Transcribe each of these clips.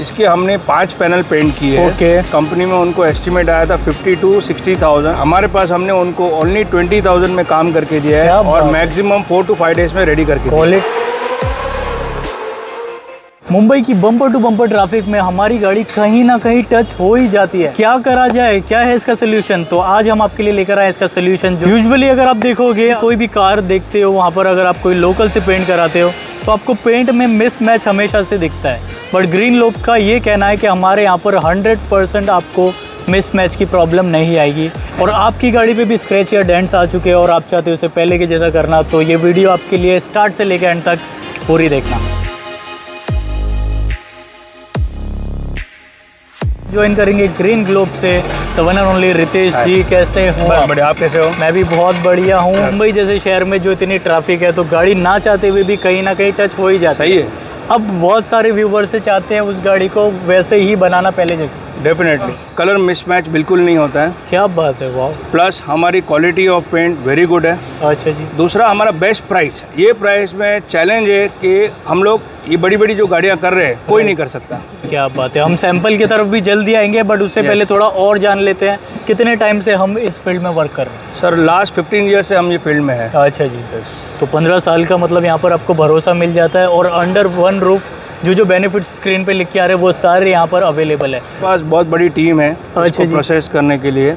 इसके हमने 5 panel paint किए हैं। ओके, कंपनी में उनको एस्टीमेट आया था 50 to 60,000, हमारे पास हमने उनको ओनली 20,000 में काम करके दिया है और मैक्सिमम 4 to 5 डेज में रेडी करके दिया है। मुंबई की बम्पर टू बम्पर ट्रैफिक में हमारी गाड़ी कहीं ना कहीं टच हो ही जाती है। क्या करा जाए, क्या है इसका सोल्यूशन? तो आज हम आपके लिए लेकर आए इसका सोल्यूशन। यूजुअली अगर आप देखोगे कोई भी कार देखते हो, वहाँ पर अगर आप कोई लोकल से पेंट कराते हो तो आपको पेंट में मिसमैच हमेशा से दिखता है, बट ग्रीन ग्लोब का ये कहना है कि हमारे यहाँ पर 100% आपको मिसमैच की प्रॉब्लम नहीं आएगी। और आपकी गाड़ी पे भी स्क्रैच या डेंट्स आ चुके हैं और आप चाहते हो उसे पहले के जैसा करना, तो ये वीडियो आपके लिए स्टार्ट से लेकर एंड तक पूरी देखना। ज्वाइन करेंगे ग्रीन ग्लोब से the one and only Ritesh ji. कैसे हो? बढ़िया, आप कैसे हो? मैं भी बहुत बढ़िया हूँ। मुंबई जैसे शहर में जो इतनी ट्रैफिक है तो गाड़ी ना चाहते हुए भी कहीं ना कहीं टच हो ही जाता है। अब बहुत सारे व्यूवर्स से चाहते हैं उस गाड़ी को वैसे ही बनाना पहले जैसे। डेफिनेटली कलर मिसमैच बिल्कुल नहीं होता है। क्या बात है, वाह। प्लस हमारी quality of paint very good है। अच्छा जी। दूसरा हमारा बेस्ट प्राइस है। ये प्राइस में चैलेंज है कि हम लोग ये बड़ी बड़ी जो गाड़ियाँ कर रहे हैं कोई नहीं कर सकता। क्या बात है। हम सैंपल की तरफ भी जल्दी आएंगे, बट उससे पहले थोड़ा और जान लेते हैं कितने टाइम से हम इस फील्ड में वर्क कर रहे हैं। सर लास्ट 15 ईयर से हम ये फील्ड में है। अच्छा जी। तो 15 साल का मतलब यहाँ पर आपको भरोसा मिल जाता है और अंडर वन रूफ जो बेनिफिट्स स्क्रीन पे लिख के आ रहे हैं वो सारे यहाँ पर अवेलेबल है। पास बहुत बड़ी टीम है इसको प्रोसेस करने के लिए।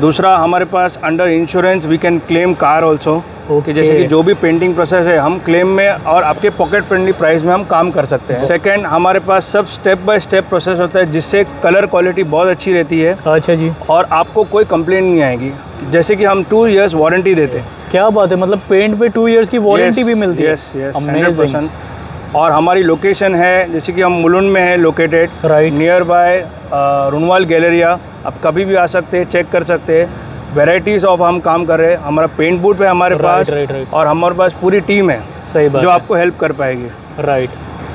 दूसरा हमारे पास under insurance we can claim car also. Okay, जैसे कि जो भी पेंटिंग प्रोसेस है हम क्लेम में और आपके पॉकेट फ्रेंडली प्राइस में हम काम कर सकते हैं। सेकंड, हमारे पास सब स्टेप बाय स्टेप प्रोसेस होता है जिससे कलर क्वालिटी बहुत अच्छी रहती है। अच्छा जी। और आपको कोई कंप्लेंट नहीं आएगी। जैसे कि हम 2 इयर्स वारंटी देते हैं। क्या बात है, मतलब पेंट पे 2 इयर्स की वारंटी भी मिलती है? Yes yes, 100%। और हमारी लोकेशन है जैसे कि हम मुलुंड में है located, right, near by Runwal galleria. आप कभी भी आ सकते हैं, चेक कर सकते हैं। वेराइटीज ऑफ हम काम कर रहे हैं। हमारा पेंट बूथ है हमारे पास, राइट। और हमारे पास पूरी टीम है, सही बात, जो आपको हेल्प कर पाएगी, राइट।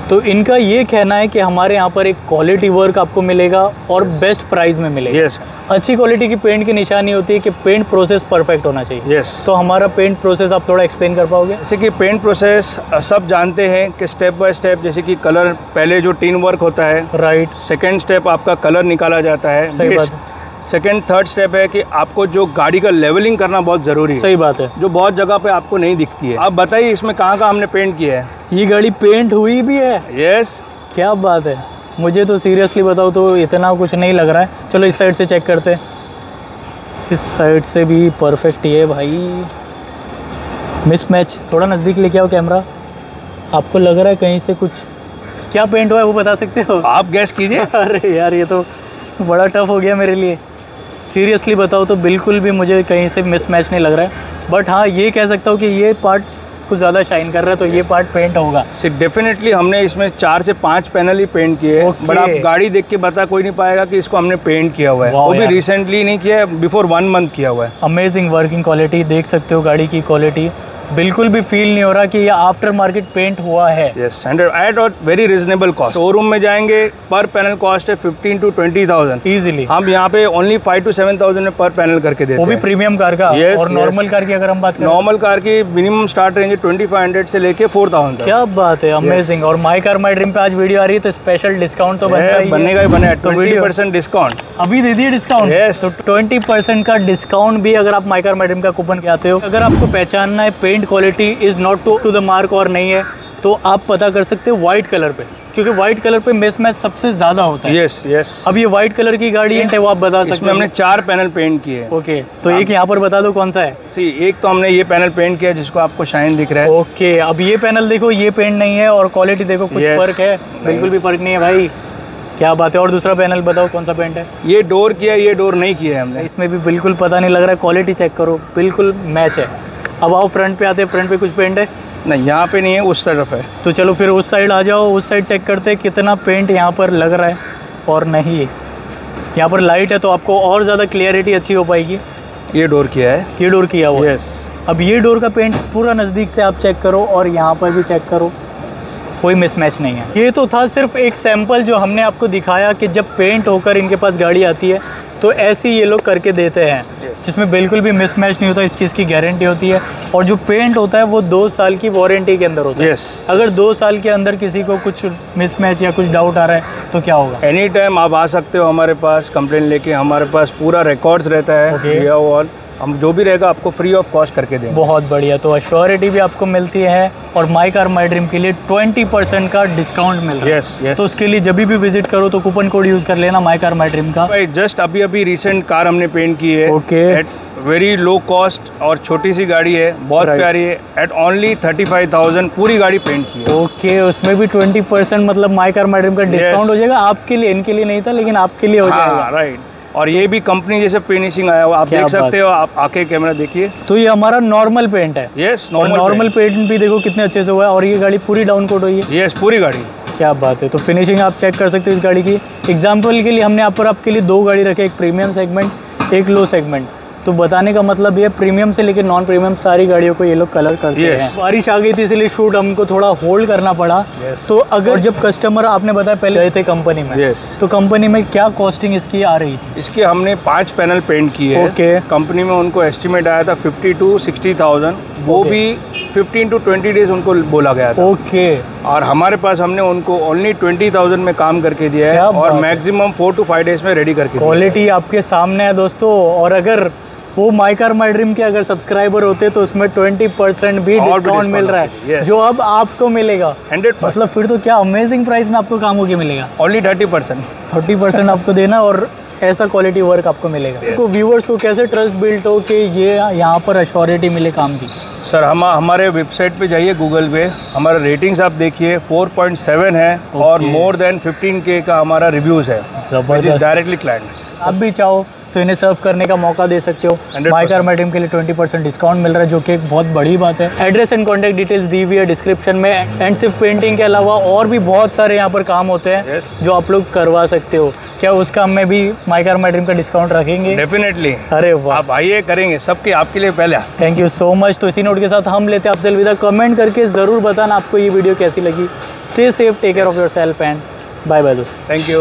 तो इनका ये कहना है कि हमारे यहाँ पर एक क्वालिटी वर्क आपको मिलेगा और बेस्ट प्राइस में मिलेगा। यस। अच्छी क्वालिटी की पेंट की निशानी होती है कि पेंट प्रोसेस परफेक्ट होना चाहिए। यस। तो हमारा पेंट प्रोसेस आप थोड़ा एक्सप्लेन कर पाओगे? जैसे कि पेंट प्रोसेस सब जानते हैं कि स्टेप बाय स्टेप, जैसे कि कलर पहले जो टीन वर्क होता है, राइट। सेकेंड स्टेप आपका कलर निकाला जाता है, सही बात है। सेकेंड थर्ड स्टेप है कि आपको जो गाड़ी का लेवलिंग करना बहुत ज़रूरी है। सही बात है, जो बहुत जगह पे आपको नहीं दिखती है। आप बताइए इसमें कहाँ कहाँ हमने पेंट किया है। ये गाड़ी पेंट हुई भी है। यस। क्या बात है, मुझे तो सीरियसली बताओ तो इतना कुछ नहीं लग रहा है। चलो इस साइड से चेक करते हैं। इस साइड से भी परफेक्ट ही है भाई। मिसमैच थोड़ा नज़दीक लेके आओ कैमरा। आपको लग रहा है कहीं से कुछ क्या पेंट हुआ है वो बता सकते हो? आप गैस कीजिए। अरे यार ये तो बड़ा टफ हो गया मेरे लिए। सीरियसली बताओ तो बिल्कुल भी मुझे कहीं से मिसमैच नहीं लग रहा है, बट हाँ ये कह सकता हूँ कि ये पार्ट कुछ ज़्यादा शाइन कर रहा है तो ये पार्ट पेंट होगा। डेफिनेटली हमने इसमें 4 से 5 पैनल ही पेंट किए। बट आप गाड़ी देख के बता कोई नहीं पाएगा कि इसको हमने पेंट किया हुआ है। वो भी रिसेंटली नहीं किया है, बिफोर 1 मंथ किया हुआ है। अमेजिंग वर्किंग क्वालिटी देख सकते हो, गाड़ी की क्वालिटी बिल्कुल भी फील नहीं हो रहा कि ये आफ्टर मार्केट पेंट हुआ है। यस, एट और वेरी रिजनेबल कॉस्ट। शोरूम में जाएंगे पर पैनल कॉस्ट है 15 to 20,000 इजीली। हम यहाँ पे ओनली 5 to 7,000 में पर पैनल करके देते हैं। वो भी प्रीमियम कार का। यस। और नॉर्मल कार की अगर हम बात करें, नॉर्मल कार की मिनिमम स्टार्ट रेंज है 2,500 से लेके 4,000। क्या बात है, अमेजिंग। और माई कार माई ड्रीम पे आज वीडियो आ रही है तो स्पेशल डिस्काउंट तो बनेगा ही बने। 20% डिस्काउंट अभी दे दिए। डिस्काउंट, यस, 20% का डिस्काउंट भी अगर आप माई कार माई ड्रीम का कूपन आते हो। अगर आपको पहचानना है paint quality is not to the mark और नहीं है तो आप पता कर सकते हो वाइट कलर पे, क्योंकि वाइट कलर पे मिसमैच सबसे ज़्यादा होता है। Yes yes. अब ये वाइट कलर की गाड़ी है वो आप बता सकते हैं। हमने 4 पैनल पेंट किए। ओके, तो एक यहाँ पर बता दो कौन सा है। सी, एक तो हमने ये पैनल पेंट किया जिसको आपको शाइन दिख रहा है। ओके, अब ये पैनल देखो, ये पेंट नहीं है और क्वालिटी देखो कुछ फर्क है? बिल्कुल भी फर्क नहीं है भाई, क्या बात है। और दूसरा पैनल बताओ कौन सा पेंट है। ये डोर किया, ये डोर नहीं किया है हमने। इसमें भी बिल्कुल पता नहीं लग रहा है। क्वालिटी चेक करो, बिल्कुल मैच है। अब आओ फ्रंट पे आते हैं। फ्रंट पे कुछ पेंट है? नहीं, यहाँ पे नहीं है, उस तरफ है। तो चलो फिर उस साइड आ जाओ, उस साइड चेक करते हैं कितना पेंट यहाँ पर लग रहा है और नहीं है। यहाँ पर लाइट है तो आपको और ज़्यादा क्लियरिटी अच्छी हो पाएगी। ये डोर किया है, ये डोर किया हुआ है। यस। अब ये डोर का पेंट पूरा नज़दीक से आप चेक करो और यहाँ पर भी चेक करो, कोई मिसमैच नहीं है। ये तो था सिर्फ एक सैम्पल जो हमने आपको दिखाया कि जब पेंट होकर इनके पास गाड़ी आती है तो ऐसे ही ये लोग करके देते हैं। जिसमें बिल्कुल भी मिसमैच नहीं होता, इस चीज़ की गारंटी होती है। और जो पेंट होता है वो 2 साल की वारंटी के अंदर होता है। अगर 2 साल के अंदर किसी को कुछ मिसमैच या कुछ डाउट आ रहा है तो क्या होगा? एनी टाइम आप आ सकते हो हमारे पास कंप्लेंट लेके, हमारे पास पूरा रिकॉर्ड्स रहता है और हम जो भी रहेगा आपको फ्री ऑफ कॉस्ट करके देंगे। बहुत बढ़िया, तो अश्योरिटी भी आपको मिलती है और माई कार माई ड्रीम के लिए 20% का डिस्काउंट मिल रहा है। yes. तो उसके लिए जब भी विजिट करो तो कूपन कोड यूज कर लेना माई कार माई ड्रीम का। भाई जस्ट अभी अभी रिसेंट कार हमने पेंट की है, एट वेरी लो कॉस्ट और छोटी सी गाड़ी है, बहुत प्यारी है। एट ओनली 35,000 पूरी गाड़ी पेंट की है। ओके, उसमें भी 20% मतलब माई कार माई ड्रीम का डिस्काउंट हो जाएगा आपके लिए, इनके लिए नहीं था लेकिन आपके लिए हो जाएगा। राइट, और ये भी कंपनी जैसे फिनिशिंग आया हुआ, आप देख सकते हो, आप आके कैमरा देखिए। तो ये हमारा नॉर्मल पेंट है। यस, नॉर्मल पेंट भी देखो कितने अच्छे से हुआ है। और ये गाड़ी पूरी डाउन कोट हुई है। यस, पूरी गाड़ी, क्या बात है। तो फिनिशिंग आप चेक कर सकते हो इस गाड़ी की। एग्जाम्पल के लिए हमने यहाँ पर आपके लिए 2 गाड़ी रखे, एक प्रीमियम सेगमेंट एक लो सेगमेंट। तो बताने का मतलब ये प्रीमियम से लेकर नॉन प्रीमियम सारी गाड़ियों को ये लोग कलर करते हैं। बारिश आ गई थी इसलिए शूट हमको थोड़ा होल्ड करना पड़ा। तो अगर जब कस्टमर, आपने बताया पहले गए थे कंपनी में, तो कंपनी में क्या कॉस्टिंग इसकी आ रही थी? इसकी हमने 5 पैनल पेंट किए। ओके, कंपनी में उनको एस्टिमेट आया था 50 to 60,000, वो भी 15 to 20 days उनको बोला गया था। ओके, और हमारे पास हमने उनको ओनली 20,000 में काम करके दिया है और मैक्सिमम 4 to 5 days में रेडी करके। क्वालिटी आपके सामने है दोस्तों। और अगर वो माई कार माई ड्रीम के अगर सब्सक्राइबर होते तो उसमें 20% भी डिस्काउंट मिल रहा है, जो अब आपको मिलेगा 100%। मतलब फिर तो क्या अमेजिंग प्राइस में आपको काम होके मिलेगा। ओनली 30% आपको देना और ऐसा क्वालिटी वर्क आपको मिलेगा। तो व्यूवर्स को कैसे ट्रस्ट बिल्ट हो कि ये यहाँ पर अश्योरिटी मिले काम की? सर हमारे वेबसाइट पे जाइए, गूगल पे हमारा रेटिंग्स आप देखिए 4.7 है और मोर देन 15K का हमारा रिव्यूज़ है। जबरदस्त, डायरेक्टली क्लाइंट। आप भी चाहो तो इन्हें सर्व करने का मौका दे सकते हो। माई कार माई ड्रीम के लिए 20% डिस्काउंट मिल रहा है, जो कि एक बहुत बड़ी बात है। एड्रेस एंड कॉन्टैक्ट डिटेल्स दी हुई है डिस्क्रिप्शन में। एंड सिर्फ पेंटिंग के अलावा और भी बहुत सारे यहाँ पर काम होते हैं जो आप लोग करवा सकते हो। क्या उस काम में भी माई कार माई ड्रीम का डिस्काउंट रखेंगे? डेफिनेटली। अरे वाह, आप आइए, करेंगे सबके आपके लिए पहले। Thank you so much. तो इसी नोट के साथ हम लेते हैं आपसे अलविदा। कमेंट करके ज़रूर बताना आपको ये वीडियो कैसी लगी। Stay safe, take care of your self and bye bye दोस्तों। Thank you.